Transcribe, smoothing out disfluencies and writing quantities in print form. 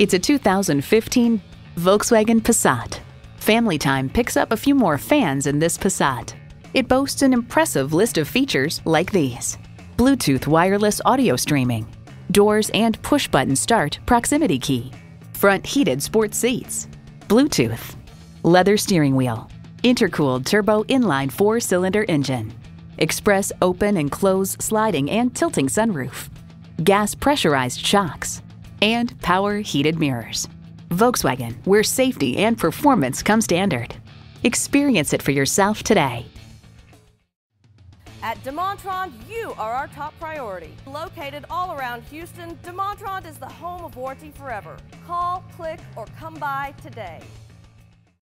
It's a 2015 Volkswagen Passat. Family Time picks up a few more fans in this Passat. It boasts an impressive list of features like these: Bluetooth wireless audio streaming, doors and push-button start proximity key, front heated sports seats, Bluetooth, leather steering wheel, intercooled turbo inline 4-cylinder engine, express open and close sliding and tilting sunroof, gas pressurized shocks, and power heated mirrors. Volkswagen, where safety and performance come standard. Experience it for yourself today. At DeMontrond, you are our top priority. Located all around Houston, DeMontrond is the home of warranty forever. Call, click, or come by today.